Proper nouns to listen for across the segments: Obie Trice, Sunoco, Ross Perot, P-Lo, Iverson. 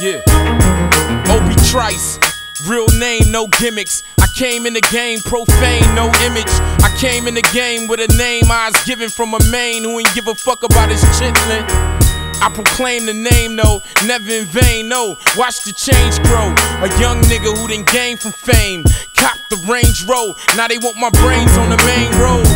Yeah, Obie Trice, real name, no gimmicks. I came in the game profane, no image. I came in the game with a name I was given from a man who ain't give a fuck about his chitlin. I proclaim the name, no, never in vain, no. Watch the change grow. A young nigga who done gained from fame, cop the Range Road. Now they want my brains on the main road,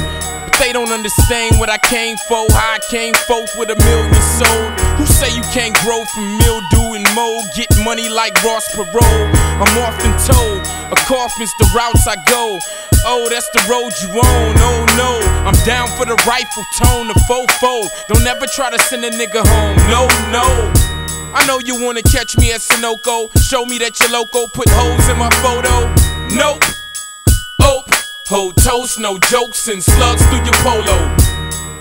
but they don't understand what I came for. How I came forth with a million sold. Who say you can't grow from mildew and mold? Get money like Ross Perot. I'm often told a coffin's the routes I go. Oh, that's the road you on. Oh no, I'm down for the rifle tone, the fofo. Don't ever try to send a nigga home. No, no. I know you wanna catch me at Sunoco. Show me that you're loco. Put holes in my photo. Nope. Ope. Hold toast, no jokes and slugs through your polo.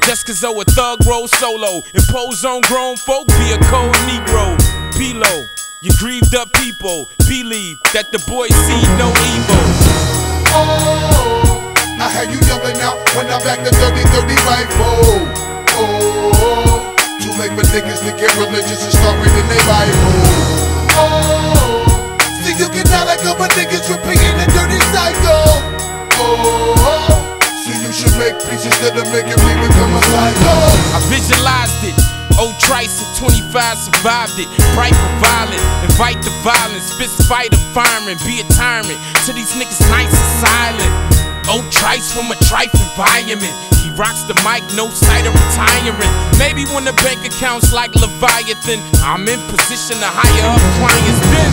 Just cause oh a thug roll solo, impose on grown folk, be a cold negro. P-Lo, you grieved up people, believe that the boy see no evil. Oh, I had you yelling out when I back the 30-30 rifle. Oh, too late for niggas to get religious and start reading their Bible. Oh, see you get out like other niggas repeating the dirty cycle. Oh, you should make pieces that'll make your people become a psycho. I visualized it. Old Trice at 25 survived it. Bright for violent, invite the violence. Fist fight a fireman, be a tyrant. To these niggas nice and silent. Old Trice from a trife environment. He rocks the mic, no sight of retiring. Maybe when the bank account's like Leviathan, I'm in position to hire up clients then.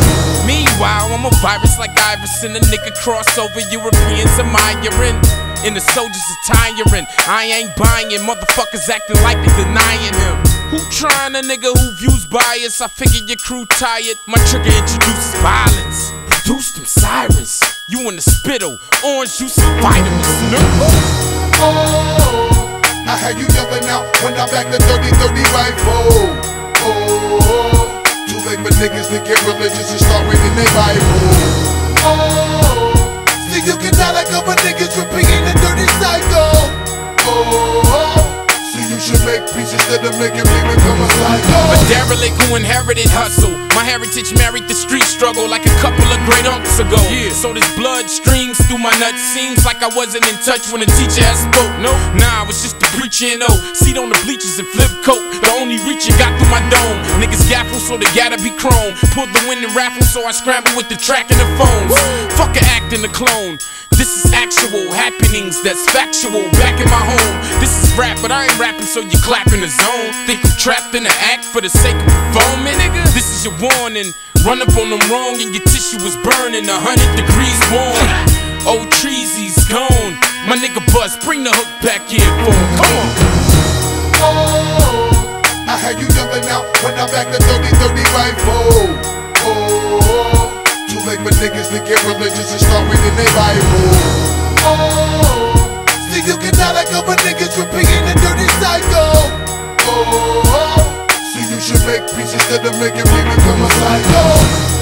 Meanwhile, I'm a virus like Iverson. A nigga crossover, Europeans admiring. And the soldiers are tiring. I ain't buying, motherfuckers acting like they're denying him. Who trying a nigga who views bias? I figure your crew tired. My trigger introduces violence. Produce them sirens. You in the spittle, orange juice and vitamins. No. Oh, I had you yelling out when I back the 30-30 rifle. Oh, too late for niggas to get religious and start reading their Bible. Oh, see you get out like other niggas repeating the dirty cycle. Oh, so you should make pieces that'll make your people become a psycho. A derelict who inherited hustle. My heritage married the street struggle like a couple of great uncles ago. Yeah. So this blood streams through my nuts. Seems like I wasn't in touch when the teacher had spoke. No, nah, I was just the preacher and seat on the bleachers and flip coat. The only reach you got through my dome. Niggas gaffle, so they gotta be chrome. Pulled the wind and raffle, so I scrambled with the track and the phones. Woo. Fuck a act in the clone. This is actual happenings that's factual back in my home. This is rap, but I ain't rapping, so you clap in the zone. Think I'm trapped in the act for the sake of performing, nigga? This is your warning. Run up on them wrong and your tissue is burning 100 degrees warm. Old Treasy's gone. My nigga Buzz, bring the hook back in for him. Come on. Oh, I had you yelling out when I back the 30-30 rifle. Oh, too late for niggas to get religious and start reading their Bible. Oh, see you get out like other niggas repeating the dirty cycle. Oh, so you should make pieces that'll make your people become a psycho.